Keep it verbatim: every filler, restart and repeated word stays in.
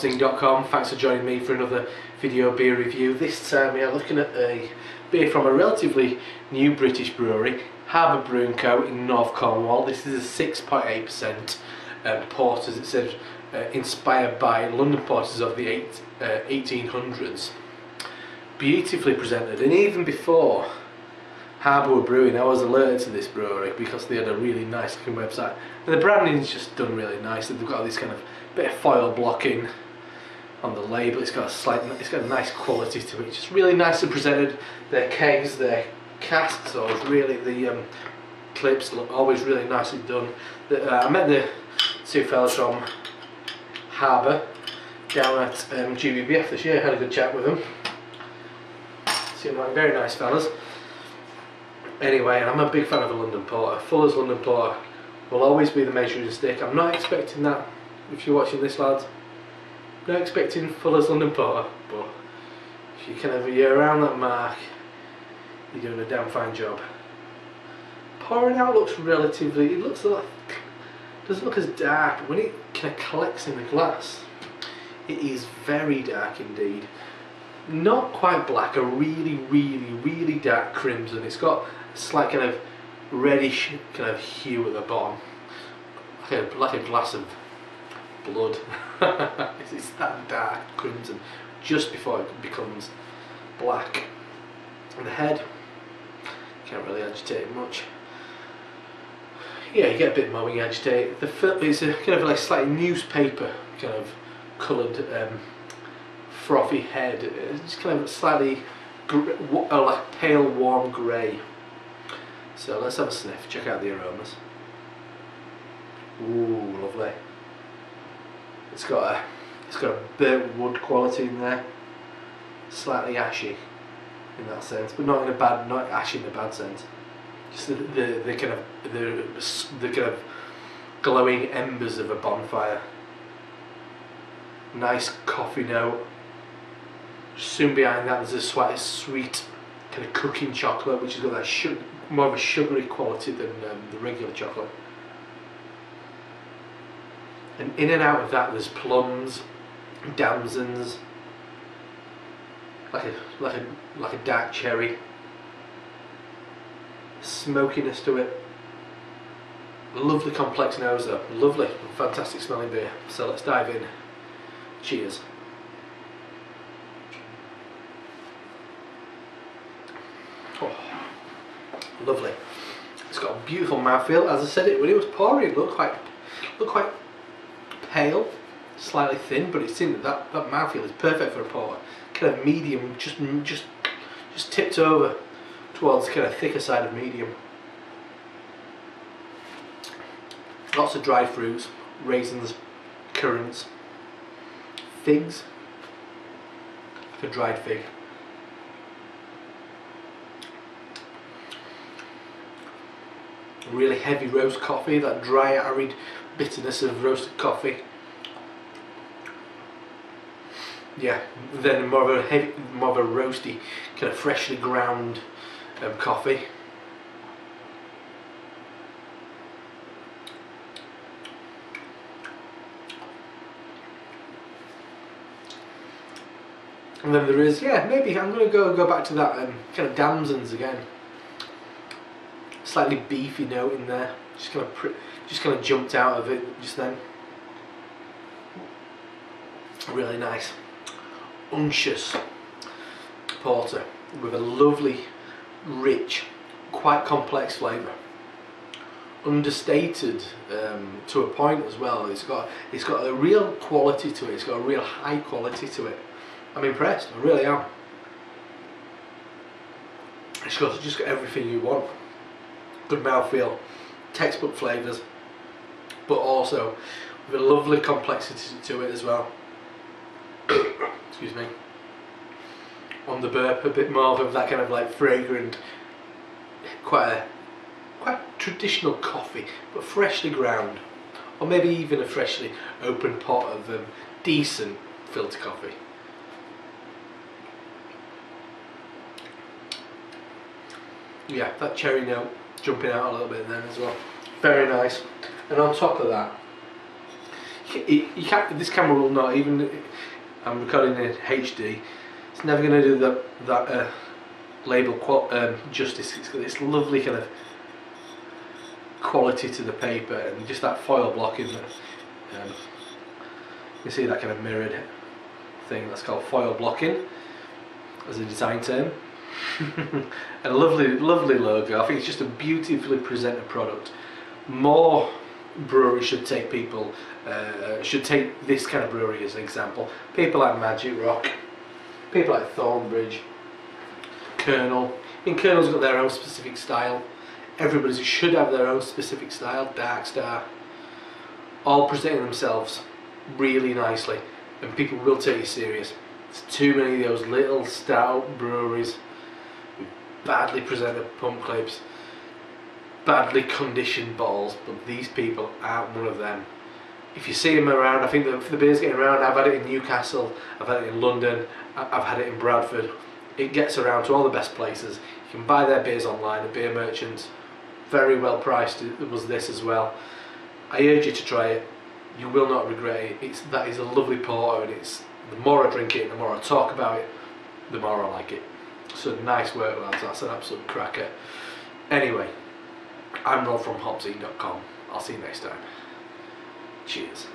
hop zine dot com. Thanks for joining me for another video beer review. This time we are looking at a beer from a relatively new British brewery, Harbour Brewing Co. in North Cornwall. This is a six point eight percent uh, porter, as it says, uh, inspired by London porters of the eight, uh, eighteen hundreds. Beautifully presented, and even before Harbour were brewing, I was alerted to this brewery because they had a really nice looking website, and the branding's just done really nicely. They've got this kind of bit of foil blocking on the label. It's got a slight, it's got a nice quality to it. Just really nicely presented. Their kegs, their casks, or really the um, clips, look always really nicely done. The, uh, I met the two fellas from Harbour down at um, G B B F this year. Had a good chat with them. Seem like very nice fellas. Anyway, I'm a big fan of a London Porter. Fuller's London Porter will always be the measuring stick. I'm not expecting that if you're watching this, lads. Not expecting Fuller's London Porter, but if you can have a year around that mark, you're doing a damn fine job. Pouring out looks relatively, it looks like, doesn't look as dark, but when it kind of collects in the glass, it is very dark indeed. Not quite black, a really, really, really dark crimson. It's got a slight kind of reddish kind of hue at the bottom, like a, like a glass of blood. It's that dark crimson just before it becomes black. And the head, can't really agitate it much. Yeah, you get a bit more when you agitate it. The film is a kind of like slightly newspaper kind of coloured. Um, frothy head, it's kind of slightly gr uh, like pale warm grey. So let's have a sniff, check out the aromas. Ooh, lovely. It's got a, it's got a burnt wood quality in there, slightly ashy in that sense, but not in a bad, not ashy in a bad sense. Just the, the, the kind of the, the kind of glowing embers of a bonfire. Nice coffee note. Soon behind that, there's a slight sweet kind of cooking chocolate, which has got that sugar, more of a sugary quality than um, the regular chocolate. And in and out of that, there's plums, damsons, like a like a like a dark cherry. Smokiness to it. Lovely complex nose though. Lovely, fantastic smelling beer. So let's dive in. Cheers. Oh, lovely. It's got a beautiful mouthfeel. As I said, it when it was pouring, it looked quite, looked quite pale, slightly thin, but it's in that that mouthfeel is perfect for a porter. Kind of medium, just just just tipped over towards the kind of thicker side of medium. Lots of dried fruits, raisins, currants, figs, like a dried fig. Really heavy roast coffee, that dry arid bitterness of roasted coffee. Yeah, then more of a heavy, more of a roasty, kind of freshly ground um, coffee. And then there is, yeah, maybe I'm going to go go back to that um, kind of damsons again. Slightly beefy note in there, just kind of pr just kind of jumped out of it just then. Really nice, unctuous porter with a lovely, rich, quite complex flavour. Understated um, to a point as well. It's got it's got a real quality to it. It's got a real high quality to it. I'm impressed, I really am. It's got just got everything you want. Good mouthfeel, textbook flavours, but also with a lovely complexity to it as well. Excuse me. On the burp, a bit more of that kind of like fragrant, quite a, quite traditional coffee, but freshly ground, or maybe even a freshly open pot of um, decent filter coffee. Yeah, that cherry note jumping out a little bit then as well. Very nice. And on top of that, it, you can't, this camera will not, even I'm recording in H D, it's never going to do that, that uh, label qual um, justice. It's got this lovely kind of quality to the paper, and just that foil block in there. Um, you see that kind of mirrored thing, that's called foil blocking as a design term. And a lovely, lovely logo. I think it's just a beautifully presented product. More breweries should take people, uh, should take this kind of brewery as an example. People like Magic Rock, people like Thornbridge, Kernel. I mean, Kernel's got their own specific style. Everybody should have their own specific style. Dark Star, all presenting themselves really nicely, and people will take you serious. There's too many of those little stout breweries with badly presented pump clips, badly conditioned bottles, but these people aren't one of them. If you see them around, I think that the beer's getting around. I've had it in Newcastle, I've had it in London, I've had it in Bradford. It gets around to all the best places. You can buy their beers online, the beer merchants. Very well priced was this as well. I urge you to try it. You will not regret it. It's, that is a lovely porter, and it's, the more I drink it, the more I talk about it, the more I like it. So nice work, lads. That's an absolute cracker. Anyway, I'm Rob from HopZine dot com. I'll see you next time. Cheers.